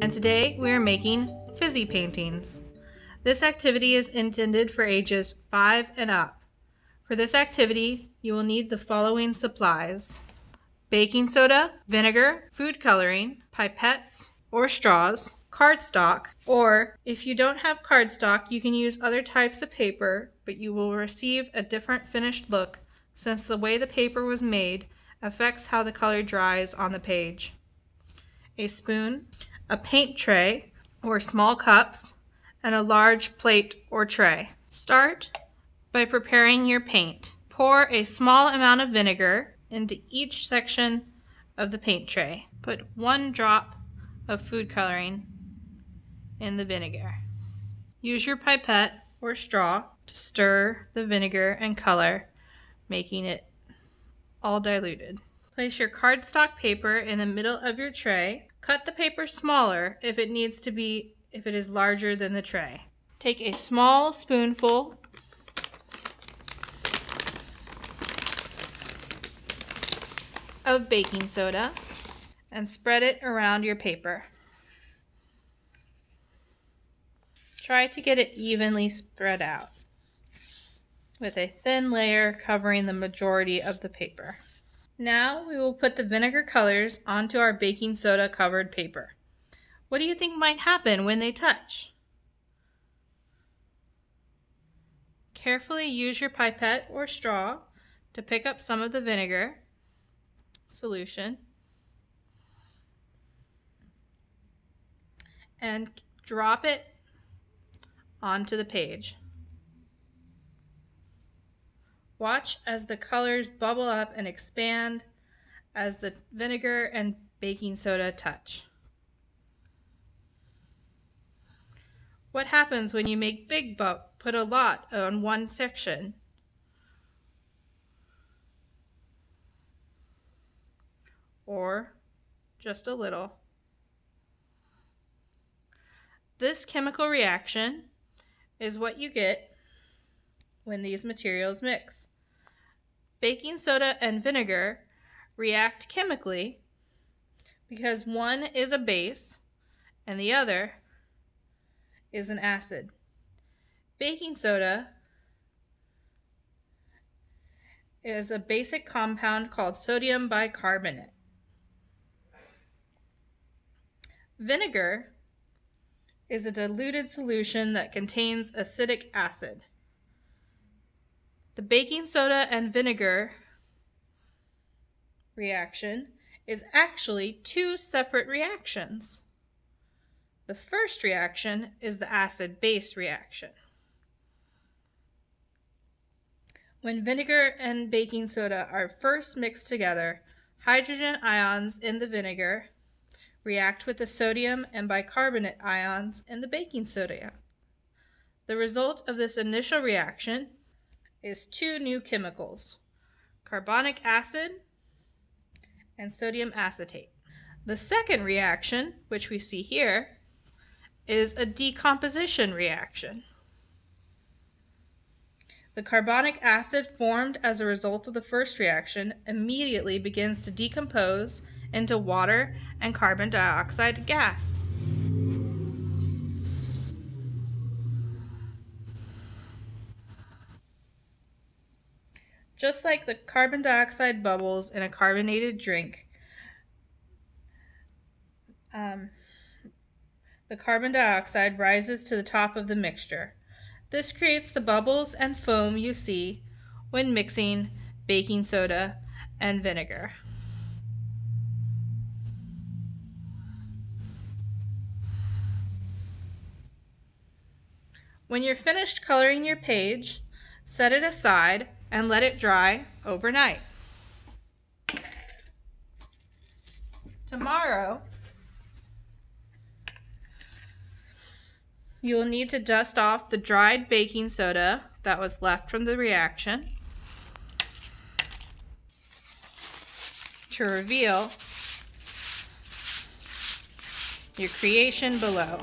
And today we are making fizzy paintings. This activity is intended for ages 5 and up. For this activity, you will need the following supplies: baking soda, vinegar, food coloring, pipettes or straws, cardstock, or if you don't have cardstock, you can use other types of paper, but you will receive a different finished look since the way the paper was made affects how the color dries on the page. A spoon, a paint tray or small cups, and a large plate or tray. Start by preparing your paint. Pour a small amount of vinegar into each section of the paint tray. Put one drop of food coloring in the vinegar. Use your pipette or straw to stir the vinegar and color, making it all diluted. Place your cardstock paper in the middle of your tray. Cut the paper smaller if it is larger than the tray. Take a small spoonful of baking soda and spread it around your paper. Try to get it evenly spread out with a thin layer covering the majority of the paper. Now we will put the vinegar colors onto our baking soda covered paper. What do you think might happen when they touch? Carefully use your pipette or straw to pick up some of the vinegar solution and drop it onto the page. Watch as the colors bubble up and expand as the vinegar and baking soda touch. What happens when you make big bubbles? Put a lot on one section. Or just a little. This chemical reaction is what you get when these materials mix. Baking soda and vinegar react chemically because one is a base and the other is an acid. Baking soda is a basic compound called sodium bicarbonate. Vinegar is a diluted solution that contains acetic acid. The baking soda and vinegar reaction is actually two separate reactions. The first reaction is the acid-base reaction. When vinegar and baking soda are first mixed together, hydrogen ions in the vinegar react with the sodium and bicarbonate ions in the baking soda. The result of this initial reaction is two new chemicals, carbonic acid and sodium acetate. The second reaction, which we see here, is a decomposition reaction. The carbonic acid formed as a result of the first reaction immediately begins to decompose into water and carbon dioxide gas. Just like the carbon dioxide bubbles in a carbonated drink, the carbon dioxide rises to the top of the mixture. This creates the bubbles and foam you see when mixing baking soda and vinegar. When you're finished coloring your page, set it aside and let it dry overnight. Tomorrow, you will need to dust off the dried baking soda that was left from the reaction to reveal your creation below.